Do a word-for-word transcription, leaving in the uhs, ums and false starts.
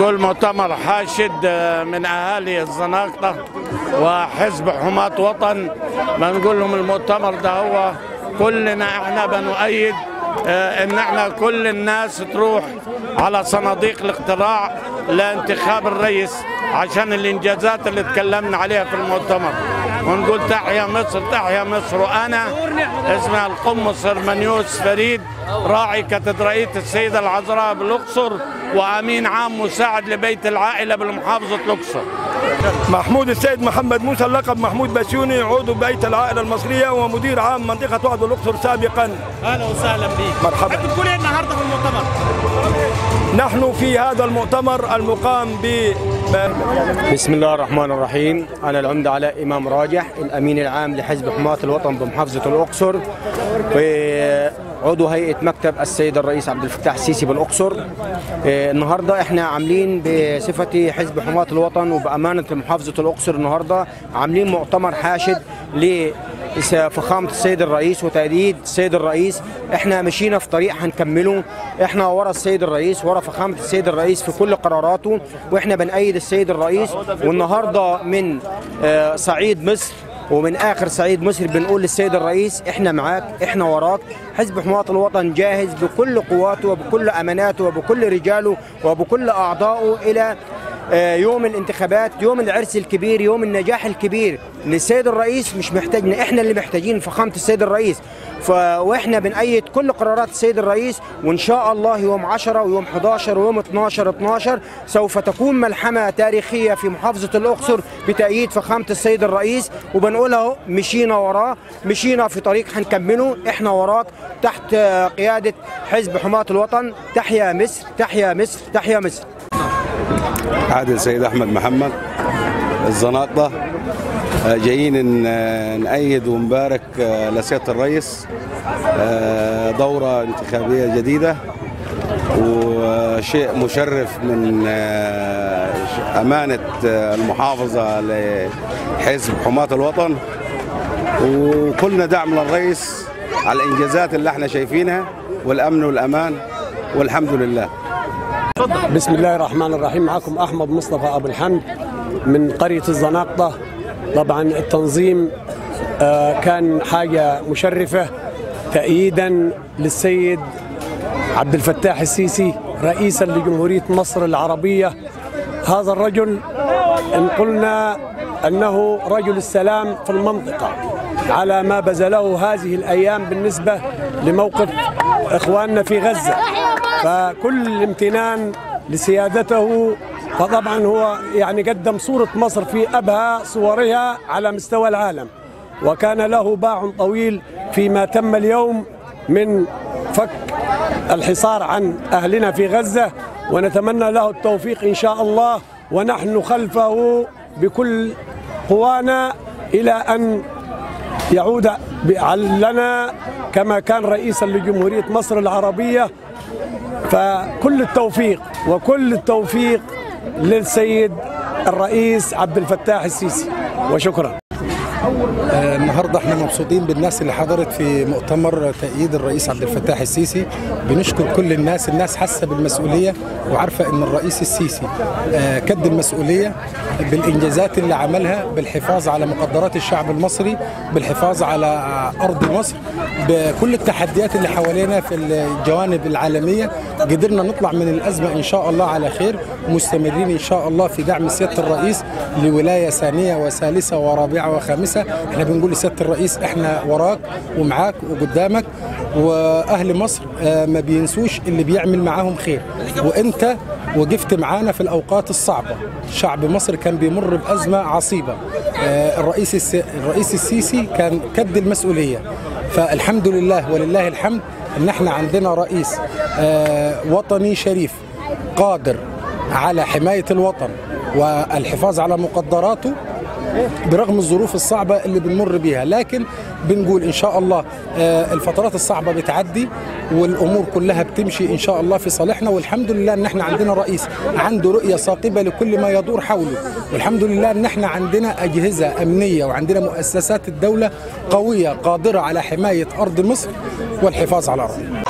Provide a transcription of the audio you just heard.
نقول مؤتمر حاشد من اهالي الزناقطة وحزب حماة وطن. بنقول لهم المؤتمر ده هو كلنا احنا بنؤيد ان احنا كل الناس تروح على صناديق الاقتراع لانتخاب الرئيس عشان الانجازات اللي اتكلمنا عليها في المؤتمر، ونقول تحيا مصر تحيا مصر. وانا اسمها القمص هرمانيوس فريد، راعي كاتدرائية السيدة العذراء بالاقصر وامين عام مساعد لبيت العائله بالمحافظه الاقصر. محمود السيد محمد موسى اللقب محمود بسيوني، عضو بيت العائله المصريه ومدير عام منطقه وعد الاقصر سابقا. اهلا وسهلا بك. مرحبا. هتقول ايه النهارده في المؤتمر؟ نحن في هذا المؤتمر المقام ب بسم الله الرحمن الرحيم. أنا العمدة علاء إمام راجح، الأمين العام لحزب حماة الوطن بمحافظة الأقصر، وعضو هيئة مكتب السيد الرئيس عبد الفتاح السيسي بالأقصر. النهارده احنا عاملين بصفتي حزب حماة الوطن وبأمانة محافظة الأقصر النهارده عاملين مؤتمر حاشد ل فخامة السيد الرئيس وتأييد السيد الرئيس. احنا مشينا في طريق هنكمله، احنا ورا السيد الرئيس ورا فخامة السيد الرئيس في كل قراراته، واحنا بنأيد السيد الرئيس. والنهارده من صعيد مصر ومن آخر صعيد مصر بنقول للسيد الرئيس احنا معاك احنا وراك. حزب حماة الوطن جاهز بكل قواته وبكل أماناته وبكل رجاله وبكل أعضائه إلى يوم الانتخابات، يوم العرس الكبير، يوم النجاح الكبير للسيد الرئيس. مش محتاجنا احنا، اللي محتاجين فخامة السيد الرئيس. فاحنا بنأيد كل قرارات السيد الرئيس، وان شاء الله يوم عشرة ويوم حداشر ويوم اتناشر اتناشر سوف تكون ملحمة تاريخية في محافظة الأقصر بتأييد فخامة السيد الرئيس. وبنقول اهو مشينا وراه، مشينا في طريق هنكمله، احنا وراك تحت قيادة حزب حماة الوطن. تحيا مصر تحيا مصر تحيا مصر. عادل سيد أحمد محمد، الزناقطة، جايين نأيد ونبارك لسيادة الرئيس دورة انتخابية جديدة، وشيء مشرف من أمانة المحافظة لحزب حماة الوطن، وكلنا دعم للرئيس على الإنجازات اللي احنا شايفينها والأمن والأمان والحمد لله. بسم الله الرحمن الرحيم. معكم أحمد مصطفى أبو الحمد من قرية الزناقطة. طبعا التنظيم كان حاجة مشرفة تأييدا للسيد عبد الفتاح السيسي رئيسا لجمهورية مصر العربية. هذا الرجل إن قلنا أنه رجل السلام في المنطقة على ما بذله هذه الأيام بالنسبة لموقف إخواننا في غزة، فكل الامتنان لسيادته. فطبعا هو يعني قدم صورة مصر في أبهى صورها على مستوى العالم، وكان له باع طويل فيما تم اليوم من فك الحصار عن أهلنا في غزة، ونتمنى له التوفيق إن شاء الله، ونحن خلفه بكل قوانا إلى أن يعود لنا كما كان رئيسا لجمهورية مصر العربية. فكل التوفيق وكل التوفيق للسيد الرئيس عبد الفتاح السيسي، وشكرا. النهارده احنا مبسوطين بالناس اللي حضرت في مؤتمر تأييد الرئيس عبد الفتاح السيسي. بنشكر كل الناس، الناس حاسه بالمسؤوليه وعارفه ان الرئيس السيسي كد المسؤوليه بالانجازات اللي عملها، بالحفاظ على مقدرات الشعب المصري، بالحفاظ على ارض مصر، بكل التحديات اللي حوالينا في الجوانب العالميه. قدرنا نطلع من الازمه ان شاء الله على خير، مستمرين ان شاء الله في دعم سياده الرئيس لولايه ثانيه وثالثه ورابعه وخامسه. احنا بنقول لسياده الرئيس احنا وراك ومعاك وقدامك، واهل مصر ما بينسوش اللي بيعمل معاهم خير، وانت وقفت معانا في الاوقات الصعبه. شعب مصر كان بيمر بازمه عصيبه، الرئيس الرئيس السيسي كان كد المسؤوليه، فالحمد لله ولله الحمد ان احنا عندنا رئيس وطني شريف قادر على حمايه الوطن والحفاظ على مقدراته برغم الظروف الصعبة اللي بنمر بيها. لكن بنقول إن شاء الله الفترات الصعبة بتعدي والأمور كلها بتمشي إن شاء الله في صالحنا، والحمد لله إن احنا عندنا رئيس عنده رؤية صاقبة لكل ما يدور حوله، والحمد لله إن احنا عندنا أجهزة أمنية وعندنا مؤسسات الدولة قوية قادرة على حماية أرض مصر والحفاظ على أرضها.